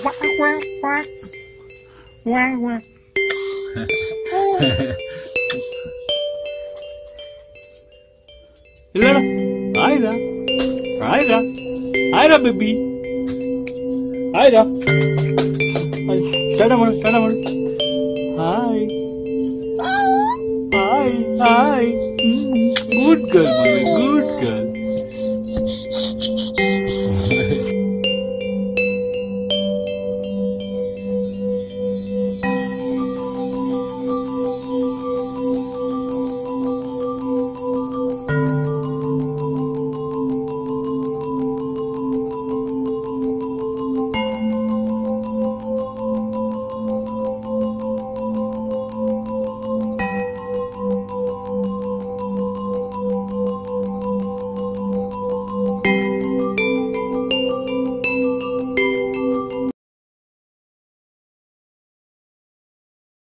guau. Y luego, Aida, Aida, Aida, baby, Aida, stand amor, hi, hi, hi, good girl, baby, good girl.